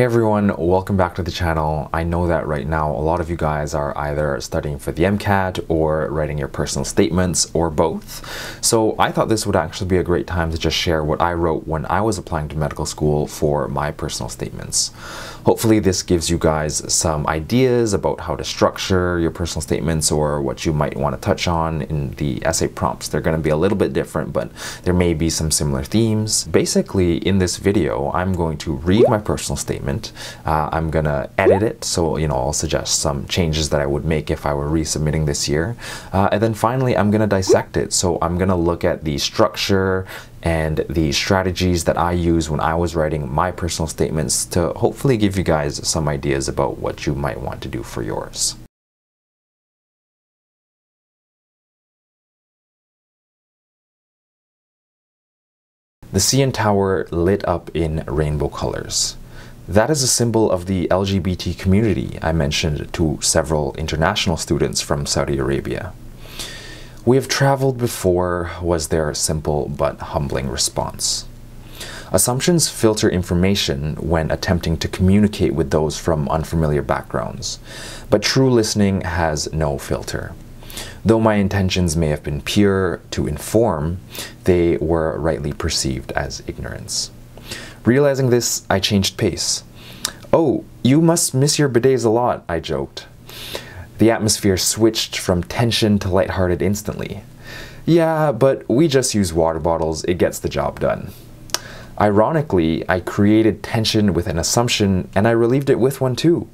Hey everyone, welcome back to the channel. I know that right now a lot of you guys are either studying for the MCAT or writing your personal statements or both. So I thought this would actually be a great time to just share what I wrote when I was applying to medical school for my personal statements. Hopefully this gives you guys some ideas about how to structure your personal statements or what you might want to touch on in the essay prompts. They're going to be a little bit different, but there may be some similar themes. Basically, in this video, I'm going to read my personal statement. I'm gonna edit it, so I'll suggest some changes that I would make if I were resubmitting this year, and then finally I'm gonna dissect it. So I'm gonna look at the structure and the strategies that I use when I was writing my personal statements to hopefully give you guys some ideas about what you might want to do for yours. The CN Tower lit up in rainbow colors. That is a symbol of the LGBT community I mentioned to several international students from Saudi Arabia. "We have traveled before," was their simple but humbling response. Assumptions filter information when attempting to communicate with those from unfamiliar backgrounds, but true listening has no filter. Though my intentions may have been pure to inform, they were rightly perceived as ignorance. Realizing this, I changed pace. "Oh, you must miss your bidets a lot," I joked. The atmosphere switched from tension to lighthearted instantly. "Yeah, but we just use water bottles. It gets the job done." Ironically, I created tension with an assumption, and I relieved it with one too.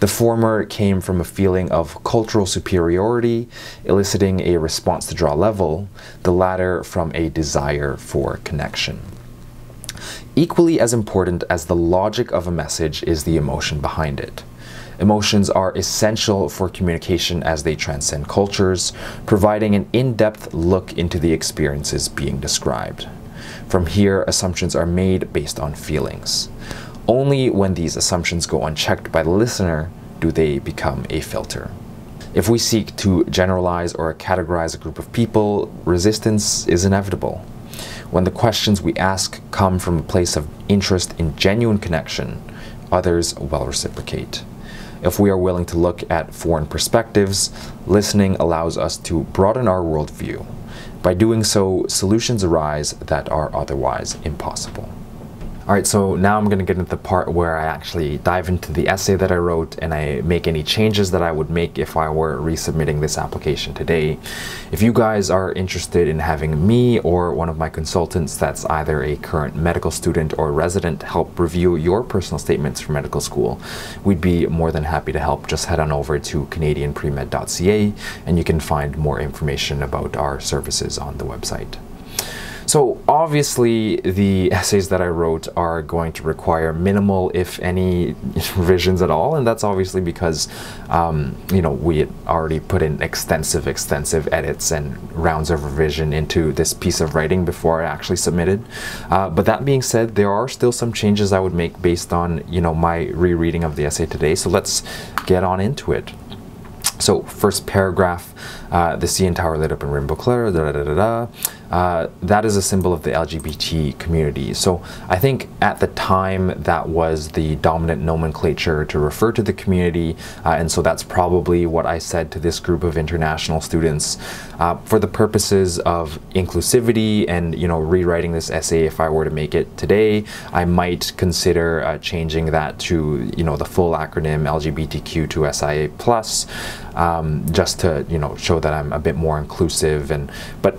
The former came from a feeling of cultural superiority, eliciting a response to draw level, the latter from a desire for connection. Equally as important as the logic of a message is the emotion behind it. Emotions are essential for communication as they transcend cultures, providing an in-depth look into the experiences being described. From here, assumptions are made based on feelings. Only when these assumptions go unchecked by the listener do they become a filter. If we seek to generalize or categorize a group of people, resistance is inevitable. When the questions we ask come from a place of interest in genuine connection, others will reciprocate. If we are willing to look at foreign perspectives, listening allows us to broaden our worldview. By doing so, solutions arise that are otherwise impossible. Alright, so now I'm going to get into the part where I actually dive into the essay that I wrote and I make any changes that I would make if I were resubmitting this application today. If you guys are interested in having me or one of my consultants that's either a current medical student or resident help review your personal statements for medical school, we'd be more than happy to help. Just head on over to canadianpremed.ca and you can find more information about our services on the website. So obviously the essays that I wrote are going to require minimal, if any, revisions at all, and that's obviously because we had already put in extensive edits and rounds of revision into this piece of writing before I actually submitted. But that being said, there are still some changes I would make based on my rereading of the essay today. So let's get on into it. So first paragraph, the CN Tower lit up in rainbow color, that is a symbol of the LGBT community. So I think at the time that was the dominant nomenclature to refer to the community, and so that's probably what I said to this group of international students. For the purposes of inclusivity and rewriting this essay, if I were to make it today, I might consider changing that to the full acronym LGBTQ2SIA+. Just to show that I'm a bit more inclusive, and but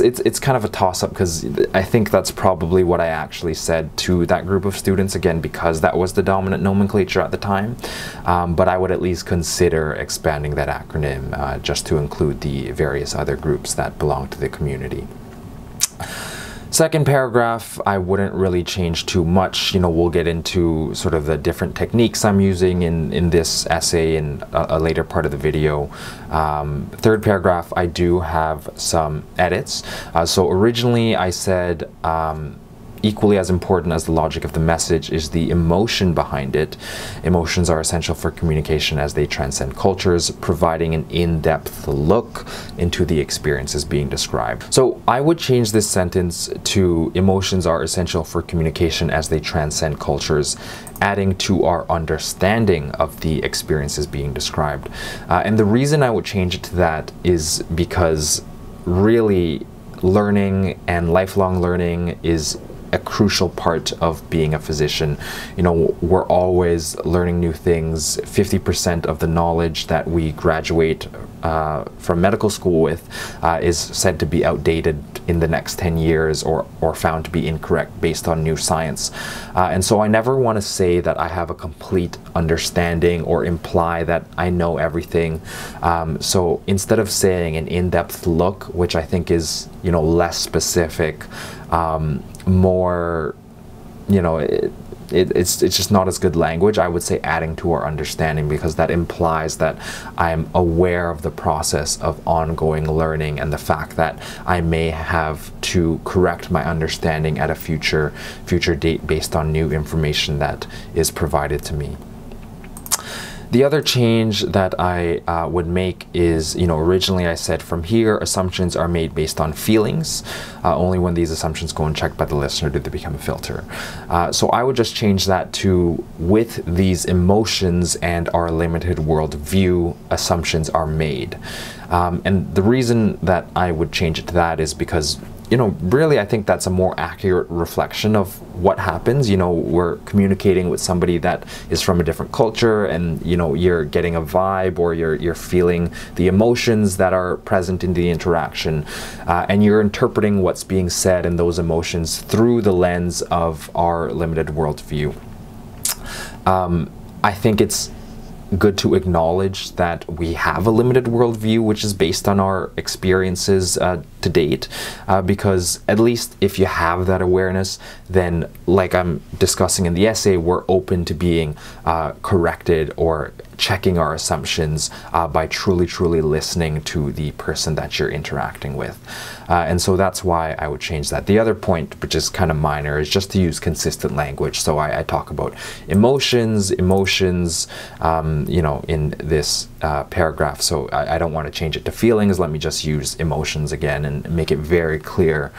it's kind of a toss-up because I think that's probably what I actually said to that group of students, again because that was the dominant nomenclature at the time. But I would at least consider expanding that acronym just to include the various other groups that belong to the community. Second paragraph, I wouldn't really change too much. We'll get into sort of the different techniques I'm using in this essay in a later part of the video. Third paragraph, I do have some edits. So originally I said Equally as important as the logic of the message is the emotion behind it. Emotions are essential for communication as they transcend cultures, providing an in-depth look into the experiences being described. So I would change this sentence to emotions are essential for communication as they transcend cultures, adding to our understanding of the experiences being described. And the reason I would change it to that is because really learning and lifelong learning is a crucial part of being a physician. You know, we're always learning new things. 50% of the knowledge that we graduate from medical school with is said to be outdated in the next 10 years or found to be incorrect based on new science. And so I never want to say that I have a complete understanding or imply that I know everything. So instead of saying an in-depth look, which I think is, you know, less specific, more, you know, it's just not as good language, I would say adding to our understanding, because that implies that I'm aware of the process of ongoing learning and the fact that I may have to correct my understanding at a future date based on new information that is provided to me. The other change that I would make is, you know, originally I said from here, assumptions are made based on feelings. Only when these assumptions go unchecked by the listener do they become a filter. So I would just change that to, with these emotions and our limited worldview, assumptions are made. And the reason that I would change it to that is because, you know, really I think that's a more accurate reflection of what happens. You know, we're communicating with somebody that is from a different culture, and, you know, you're getting a vibe, or you're feeling the emotions that are present in the interaction, and you're interpreting what's being said and those emotions through the lens of our limited worldview. I think it's good to acknowledge that we have a limited worldview, which is based on our experiences to date, because at least if you have that awareness, then, like I'm discussing in the essay, we're open to being corrected or checking our assumptions by truly listening to the person that you're interacting with. And so that's why I would change that. The other point, which is kind of minor, is just to use consistent language. So I talk about emotions, you know, in this paragraph. So I don't want to change it to feelings. Let me just use emotions again and make it very clear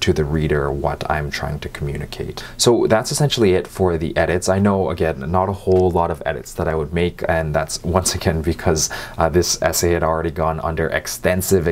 to the reader what I'm trying to communicate. So that's essentially it for the edits. I know, again, not a whole lot of edits that I would make, and that's once again because this essay had already gone under extensive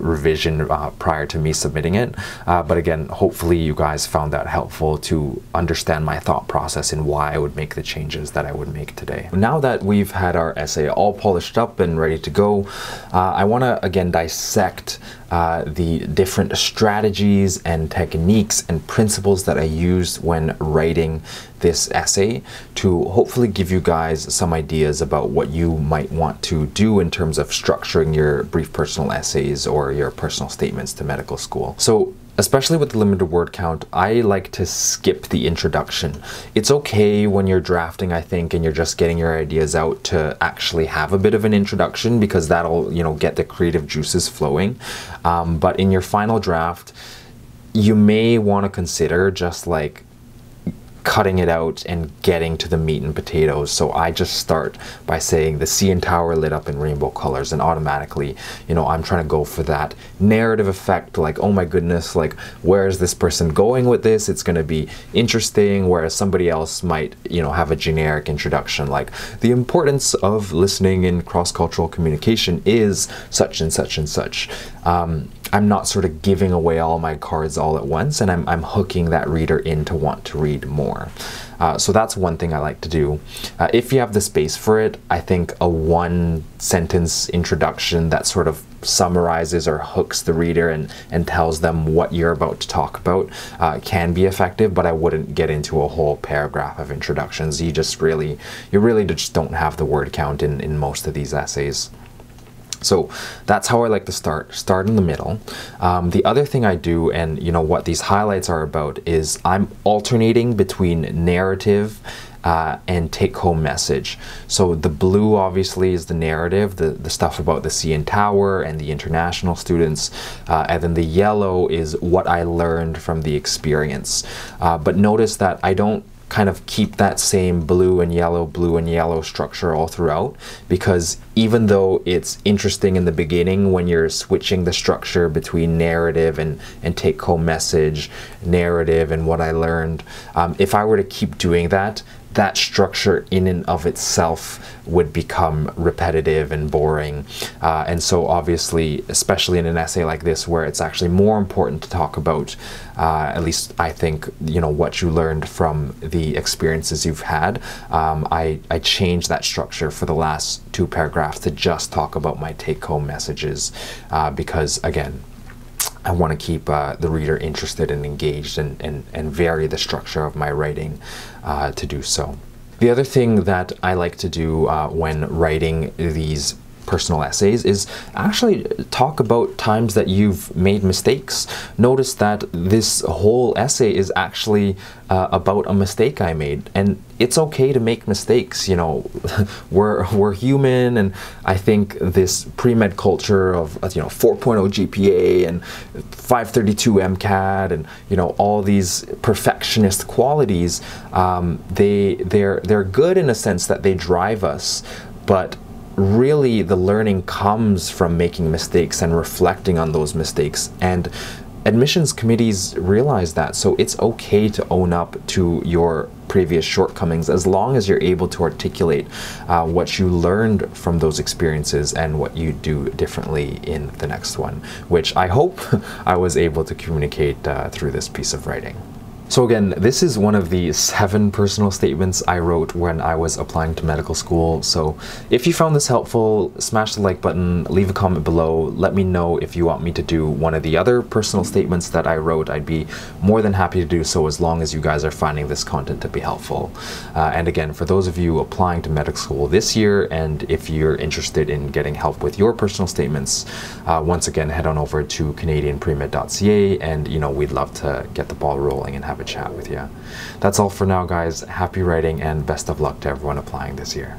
revision prior to me submitting it. But again, hopefully you guys found that helpful to understand my thought process and why I would make the changes that I would make today. Now that we've had our essay all polished up and ready to go, I want to again dissect the different strategies and techniques and principles that I used when writing this essay to hopefully give you guys some ideas about what you might want to do in terms of structuring your brief personal essays or your personal statements to medical school. So, especially with the limited word count, I like to skip the introduction. It's okay when you're drafting, I think, and you're just getting your ideas out, to actually have a bit of an introduction, because that'll, you know, get the creative juices flowing. But in your final draft, you may want to consider just like cutting it out and getting to the meat and potatoes. So I just start by saying the CN Tower lit up in rainbow colors, and automatically, you know, I'm trying to go for that narrative effect, like, oh my goodness, like, where is this person going with this? It's going to be interesting. Whereas somebody else might, you know, have a generic introduction like the importance of listening in cross-cultural communication is such and such and such. I'm not sort of giving away all my cards all at once, and I'm hooking that reader in to want to read more. So that's one thing I like to do. If you have the space for it, I think a one-sentence introduction that sort of summarizes or hooks the reader and tells them what you're about to talk about can be effective, but I wouldn't get into a whole paragraph of introductions. You just really, you just don't have the word count in most of these essays. So that's how I like to start in the middle. The other thing I do, and you know what these highlights are about, is I'm alternating between narrative and take-home message. So the blue obviously is the narrative, the stuff about the CN Tower and the international students, and then the yellow is what I learned from the experience. But notice that I don't kind of keep that same blue and yellow structure all throughout, because even though it's interesting in the beginning when you're switching the structure between narrative and take-home message, narrative and what I learned, if I were to keep doing that, that structure in and of itself would become repetitive and boring. And so obviously, especially in an essay like this where it's actually more important to talk about, at least I think, you know, what you learned from the experiences you've had, I changed that structure for the last two paragraphs to just talk about my take-home messages, because again, I want to keep the reader interested and engaged and vary the structure of my writing to do so. The other thing that I like to do when writing these personal essays is actually talk about times that you've made mistakes. Notice that this whole essay is actually about a mistake I made, and it's okay to make mistakes. You know, we're human, and I think this pre-med culture of, you know, 4.0 GPA and 532 MCAT and, you know, all these perfectionist qualities, they're good in a sense that they drive us, but really the learning comes from making mistakes and reflecting on those mistakes, and admissions committees realize that. So it's okay to own up to your previous shortcomings as long as you're able to articulate what you learned from those experiences and what you do differently in the next one, which I hope I was able to communicate through this piece of writing. So again, this is one of the 7 personal statements I wrote when I was applying to medical school. So if you found this helpful, smash the like button, leave a comment below, let me know if you want me to do one of the other personal statements that I wrote. I'd be more than happy to do so as long as you guys are finding this content to be helpful. And again, for those of you applying to medical school this year, and if you're interested in getting help with your personal statements, once again, head on over to canadianpremed.ca, and, you know, we'd love to get the ball rolling and have a chat with you. That's all for now, guys. Happy writing, and best of luck to everyone applying this year.